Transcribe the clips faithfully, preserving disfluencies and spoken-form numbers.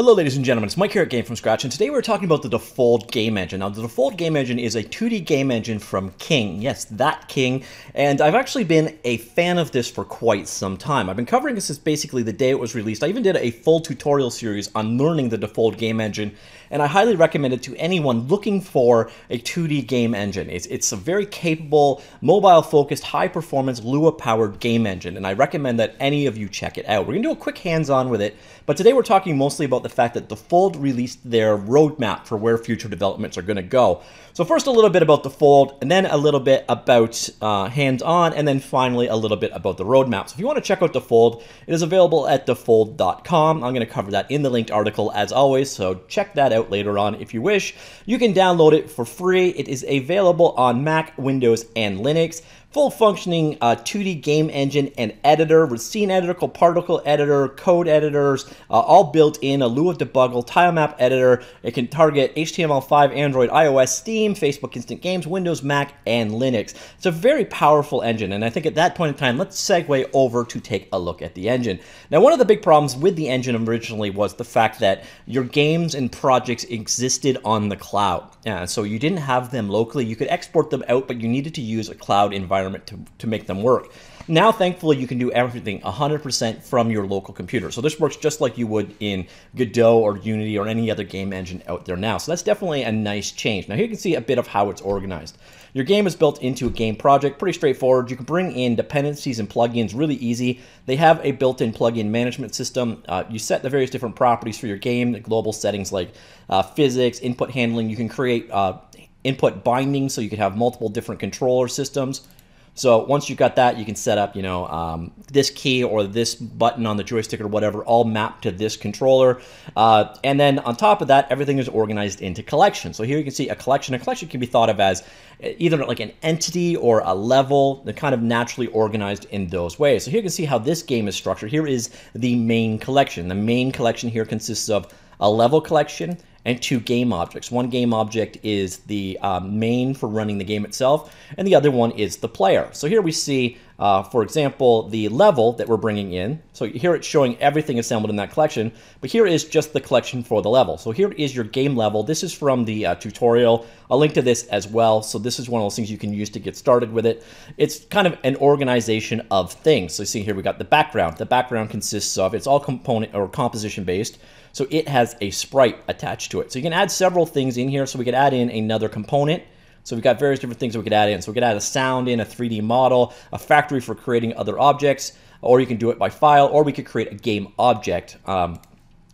Hello ladies and gentlemen, it's Mike here at Game From Scratch, and today we're talking about the Defold game engine. Now the Defold game engine is a two D game engine from King, yes, that King, and I've actually been a fan of this for quite some time. I've been covering this since basically the day it was released. I even did a full tutorial series on learning the Defold game engine, and I highly recommend it to anyone looking for a two D game engine. It's, it's a very capable, mobile-focused, high-performance, Lua-powered game engine, and I recommend that any of you check it out. We're going to do a quick hands-on with it, but today we're talking mostly about the the fact that Defold released their roadmap for where future developments are going to go. So first a little bit about Defold, and then a little bit about uh, hands-on, and then finally a little bit about the roadmap. So if you want to check out Defold, it is available at defold dot com. I'm going to cover that in the linked article as always, so check that out later on if you wish. You can download it for free. It is available on Mac, Windows, and Linux. Full functioning uh, two D game engine and editor with scene editor, particle editor, code editors, uh, all built in, a Lua debugger, tile map editor. It can target H T M L five, Android, iOS, Steam, Facebook Instant Games, Windows, Mac, and Linux. It's a very powerful engine, and I think at that point in time, let's segue over to take a look at the engine. Now, one of the big problems with the engine originally was the fact that your games and projects existed on the cloud. Yeah, so you didn't have them locally. You could export them out, but you needed to use a cloud environment To, to make them work. Now, thankfully, you can do everything one hundred percent from your local computer. So this works just like you would in Godot or Unity or any other game engine out there now. So that's definitely a nice change. Now, here you can see a bit of how it's organized. Your game is built into a game project, pretty straightforward. You can bring in dependencies and plugins really easy. They have a built-in plugin management system. Uh, you set the various different properties for your game, the global settings like uh, physics, input handling. You can create uh, input bindings, so you can have multiple different controller systems. So once you've got that, you can set up, you know, um, this key or this button on the joystick or whatever, all mapped to this controller. Uh, and then on top of that, everything is organized into collections. So here you can see a collection. A collection can be thought of as either like an entity or a level. They're kind of naturally organized in those ways. So here you can see how this game is structured. Here is the main collection. The main collection here consists of a level collection and two game objects. One game object is the uh, main for running the game itself, and the other one is the player. So here we see, uh, for example, the level that we're bringing in. So here it's showing everything assembled in that collection, but here is just the collection for the level. So here is your game level. This is from the uh, tutorial. I'll link to this as well. So this is one of those things you can use to get started with it. It's kind of an organization of things. So you see here we got the background. The background consists of, it's all component or composition based. So it has a sprite attached to it. So you can add several things in here. So we could add in another component. So we've got various different things we could add in. So we could add a sound in, a three D model, a factory for creating other objects, or you can do it by file, or we could create a game object. Um,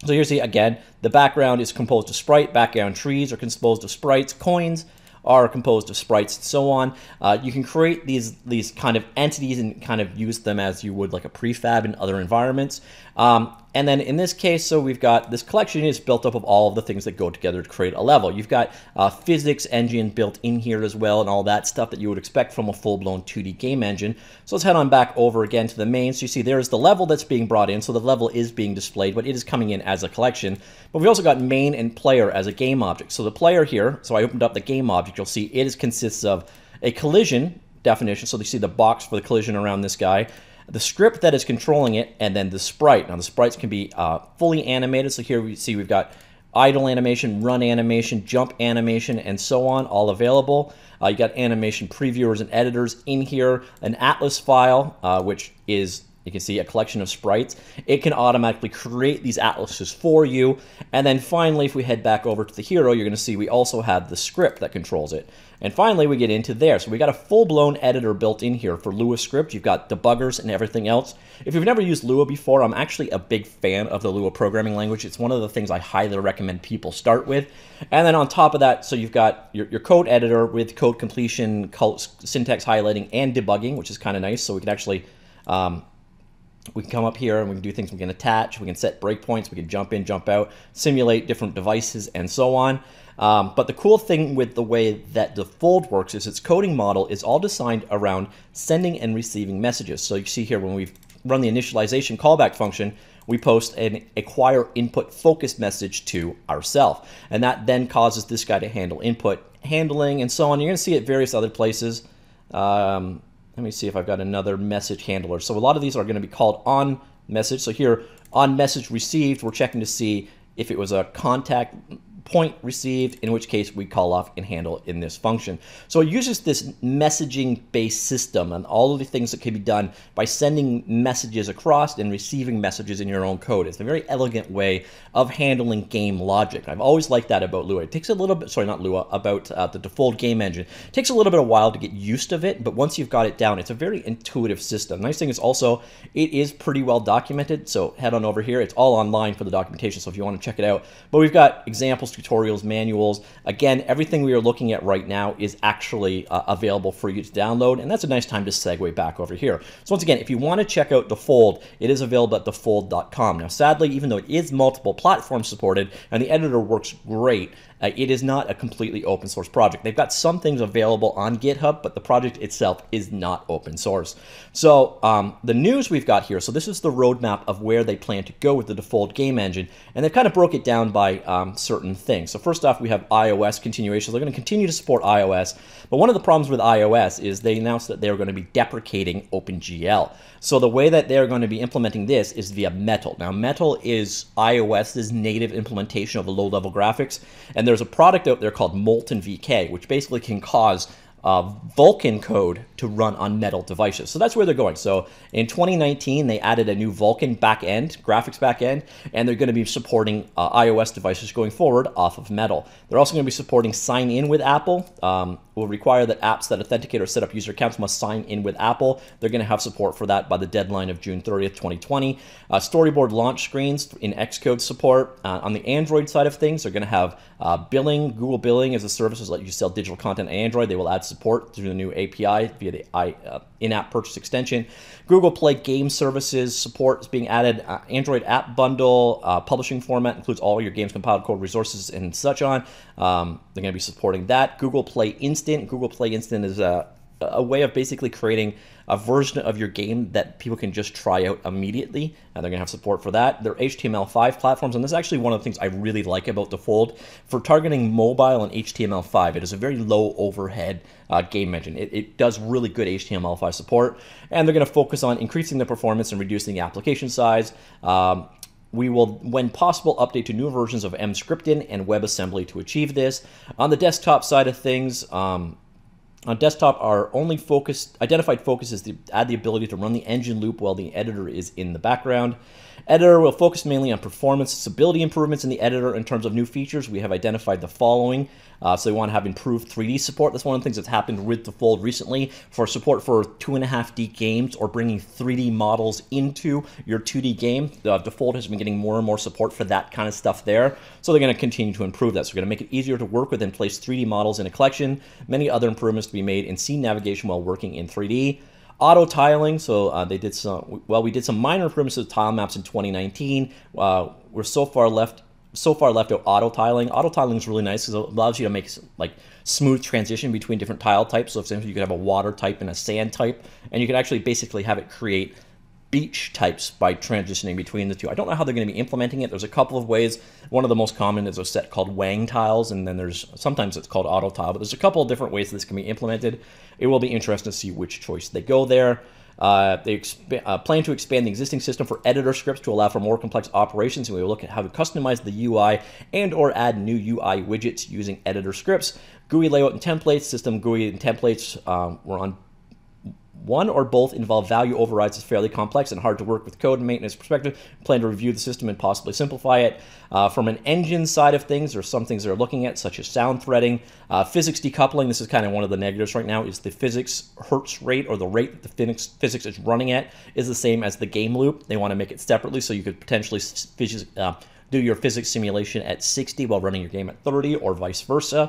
so here's the, again, the background is composed of sprite, background trees are composed of sprites, coins are composed of sprites, and so on. Uh, you can create these these kind of entities and kind of use them as you would like a prefab in other environments. Um, and then in this case, so we've got this collection is built up of all of the things that go together to create a level. You've got uh, physics engine built in here as well, and all that stuff that you would expect from a full-blown two D game engine. So let's head on back over again to the main. So you see there's the level that's being brought in. So the level is being displayed, but it is coming in as a collection. But we've also got main and player as a game object. So the player here, so I opened up the game object, you'll see it is, consists of a collision definition. So you see the box for the collision around this guy, the script that is controlling it, and then the sprite. Now the sprites can be uh, fully animated. So here we see we've got idle animation, run animation, jump animation, and so on, all available. Uh, you got animation previewers and editors in here, an Atlas file, uh, which is, you can see, a collection of sprites. It can automatically create these atlases for you. And then finally, if we head back over to the hero, you're gonna see we also have the script that controls it. And finally, we get into there. So we got a full-blown editor built in here for Lua script. You've got debuggers and everything else. If you've never used Lua before, I'm actually a big fan of the Lua programming language. It's one of the things I highly recommend people start with. And then on top of that, so you've got your, your code editor with code completion, syntax highlighting, and debugging, which is kind of nice. So we can actually, um, we can come up here and we can do things. We can attach, we can set breakpoints, we can jump in, jump out, simulate different devices, and so on. Um, but the cool thing with the way that Defold works is its coding model is all designed around sending and receiving messages. So you see here when we run the initialization callback function, we post an acquire input focused message to ourselves. And that then causes this guy to handle input handling and so on. You're going to see it various other places. Um, Let me see if I've got another message handler. So a lot of these are going to be called on message. So here on message received, we're checking to see if it was a contact point received, in which case we call off and handle in this function. So it uses this messaging based system and all of the things that can be done by sending messages across and receiving messages in your own code. It's a very elegant way of handling game logic. I've always liked that about Lua. It takes a little bit, sorry, not Lua, about uh, the Defold game engine. It takes a little bit of a while to get used to it, but once you've got it down, it's a very intuitive system. Nice thing is also, it is pretty well documented. So head on over here. It's all online for the documentation. So if you want to check it out, but we've got examples, tutorials, manuals. Again, everything we are looking at right now is actually uh, available for you to download, and that's a nice time to segue back over here. So once again, if you want to check out Defold, it is available at defold dot com. Now, sadly, even though it is multiple platform supported and the editor works great, uh, it is not a completely open source project. They've got some things available on GitHub, but the project itself is not open source. So um, the news we've got here, so this is the roadmap of where they plan to go with the Defold game engine, and they've kind of broke it down by um, certain things. So first off, we have iOS continuation. They're going to continue to support iOS, but one of the problems with iOS is they announced that they're going to be deprecating OpenGL. So the way that they're going to be implementing this is via Metal. Now, Metal is iOS's native implementation of low-level graphics, and there's a product out there called Molten V K, which basically can cause Uh, Vulkan code to run on Metal devices. So that's where they're going. So in twenty nineteen, they added a new Vulkan backend, graphics backend, and they're going to be supporting uh, iOS devices going forward off of Metal. They're also going to be supporting sign in with Apple. Um, will require that apps that authenticate or set up user accounts must sign in with Apple. They're going to have support for that by the deadline of June thirtieth, twenty twenty. Uh, storyboard launch screens in Xcode support. Uh, on the Android side of things, they're going to have uh, billing, Google billing as a service that lets you sell digital content on Android. They will add support through the new A P I via the uh, in-app purchase extension. Google Play game services support is being added. Uh, Android app bundle, uh, publishing format includes all your games, compiled code, resources, and such on. Um, they're going to be supporting that. Google Play Instant. Google Play Instant is a, a way of basically creating a version of your game that people can just try out immediately, and they're gonna have support for that. They're H T M L five platforms, and this is actually one of the things I really like about Defold for targeting mobile and H T M L five. It is a very low overhead uh, game engine. It, it does really good H T M L five support, and they're gonna focus on increasing the performance and reducing the application size. Um, We will, when possible, update to newer versions of Emscripten and WebAssembly to achieve this. On the desktop side of things, um, on desktop, our only focus, identified focus is to add the ability to run the engine loop while the editor is in the background. Editor will focus mainly on performance, stability improvements in the editor. In terms of new features, we have identified the following. Uh, so they want to have improved three D support. That's one of the things that's happened with Defold recently, for support for two and a half D games or bringing three D models into your two D game. Uh, Defold has been getting more and more support for that kind of stuff there. So they're going to continue to improve that. So we're going to make it easier to work with and place three D models in a collection. Many other improvements to be made in scene navigation while working in three D. Auto tiling, so uh, they did some, well, we did some minor improvements to the tile maps in twenty nineteen. Uh, we're so far left So far left out auto tiling. Auto tiling is really nice because it allows you to make like smooth transition between different tile types. So, for example, you could have a water type and a sand type, and you can actually basically have it create beach types by transitioning between the two. I don't know how they're going to be implementing it. There's a couple of ways. One of the most common is a set called Wang Tiles, and then there's sometimes it's called auto tile, but there's a couple of different ways this can be implemented. It will be interesting to see which choice they go there. Uh, they uh, plan to expand the existing system for editor scripts to allow for more complex operations, and we will look at how to customize the U I and or add new U I widgets using editor scripts. G U I layout and templates, system G U I and templates um, were on one or both involve value overrides is fairly complex and hard to work with code and maintenance perspective. Plan to review the system and possibly simplify it. Uh, from an engine side of things, there's some things they're looking at, such as sound threading, uh, physics decoupling. This is kind of one of the negatives right now, is the physics hertz rate, or the rate that the physics is running at, is the same as the game loop. They want to make it separately, so you could potentially uh, do your physics simulation at sixty while running your game at thirty, or vice versa.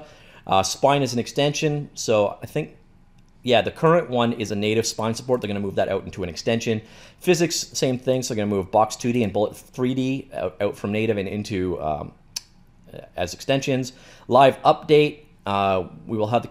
Uh, spline is an extension, so I think Yeah, the current one is a native spline support. They're going to move that out into an extension. Physics, same thing. So they're going to move Box two D and Bullet three D out, out from native and into um, as extensions. Live update, uh, we will have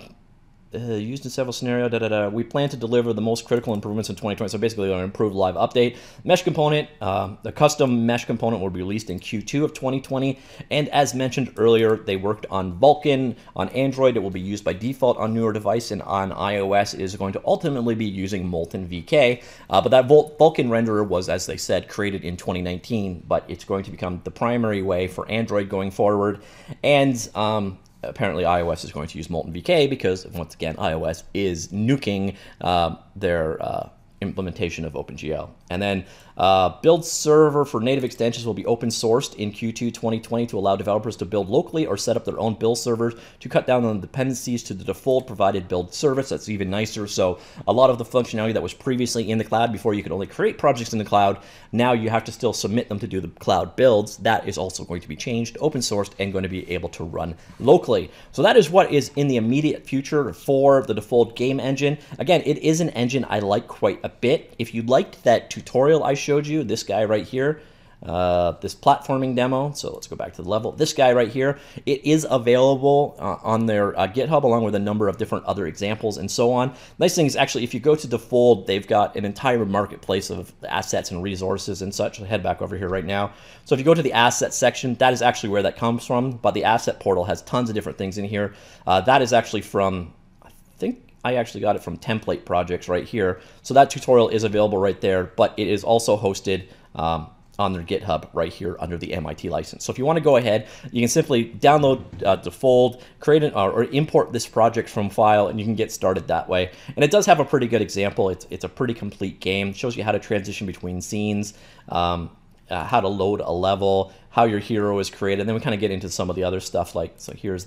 the Uh, used in several scenarios, da, da, da. We plan to deliver the most critical improvements in twenty twenty. So basically an improved live update. Mesh component, uh, the custom mesh component will be released in Q two of twenty twenty. And as mentioned earlier, they worked on Vulkan, on Android. It will be used by default on newer device, and on iOS it is going to ultimately be using Molten V K. Uh, but that Vul Vulkan renderer was, as they said, created in twenty nineteen, but it's going to become the primary way for Android going forward. And um, apparently iOS is going to use Molten V K because, once again, iOS is nuking uh, their uh, implementation of OpenGL. And then uh, build server for native extensions will be open sourced in Q two twenty twenty to allow developers to build locally or set up their own build servers to cut down on the dependencies to the default provided build service. That's even nicer. So a lot of the functionality that was previously in the cloud, before you could only create projects in the cloud, now you have to still submit them to do the cloud builds. That is also going to be changed, open sourced, and going to be able to run locally. So that is what is in the immediate future for the Defold game engine. Again, it is an engine I like quite a bit. If you liked that tutorial I showed you, this guy right here, uh, this platforming demo, so let's go back to the level, this guy right here, it is available uh, on their uh, GitHub, along with a number of different other examples and so on. Nice thing is, actually, if you go to Defold, they've got an entire marketplace of assets and resources and such. I'll head back over here right now. So if you go to the asset section, that is actually where that comes from, but the asset portal has tons of different things in here. Uh, that is actually from, I think, I actually got it from template projects right here. So that tutorial is available right there, but it is also hosted um, on their GitHub right here under the M I T license. So if you want to go ahead, you can simply download uh, Defold, create an, uh, or import this project from file, and you can get started that way. And it does have a pretty good example. It's, it's a pretty complete game. It shows you how to transition between scenes, um, uh, how to load a level, how your hero is created. And then we kind of get into some of the other stuff, like, so here's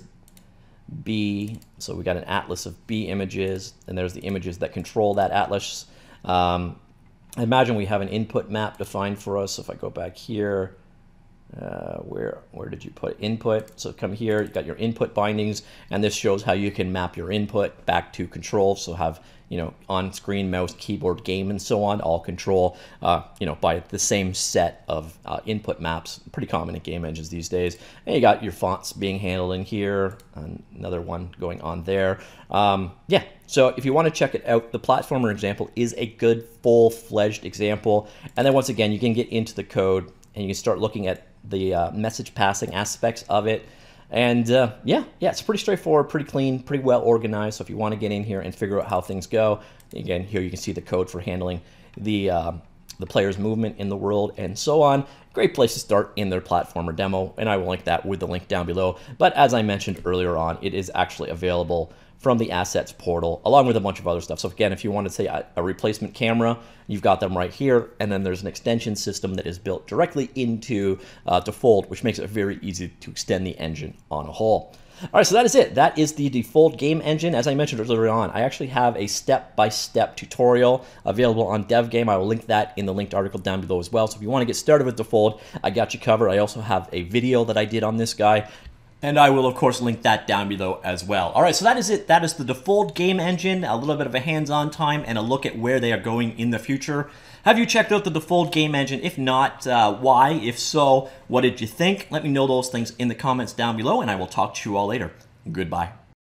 B, so we got an atlas of B images, and there's the images that control that atlas. Um, I imagine we have an input map defined for us. So if I go back here, uh, where where did you put input? So come here, you got your input bindings, and this shows how you can map your input back to control. So have, you know, on-screen, mouse, keyboard, game, and so on, all control, uh, you know, by the same set of uh, input maps. Pretty common in game engines these days. And you got your fonts being handled in here, another one going on there. Um, yeah, so if you want to check it out, the platformer example is a good full-fledged example. And then once again, you can get into the code and you can start looking at the uh, message passing aspects of it. And uh, yeah, yeah, it's pretty straightforward, pretty clean, pretty well organized. So if you want to get in here and figure out how things go, again, here you can see the code for handling the, uh, the player's movement in the world and so on. Great place to start in their platformer demo, and I will link that with the link down below. But as I mentioned earlier on, it is actually available from the assets portal, along with a bunch of other stuff. So again, if you want to say a, a replacement camera, you've got them right here. And then there's an extension system that is built directly into uh, Defold, which makes it very easy to extend the engine on a whole. All right, so that is it. That is the Defold game engine. As I mentioned earlier on, I actually have a step-by-step tutorial available on DevGame. I will link that in the linked article down below as well. So if you want to get started with Defold, I got you covered. I also have a video that I did on this guy, and I will, of course, link that down below as well. All right, so that is it. That is the Defold game engine, a little bit of a hands-on time and a look at where they are going in the future. Have you checked out the Defold game engine? If not, uh, why? If so, what did you think? Let me know those things in the comments down below, and I will talk to you all later. Goodbye.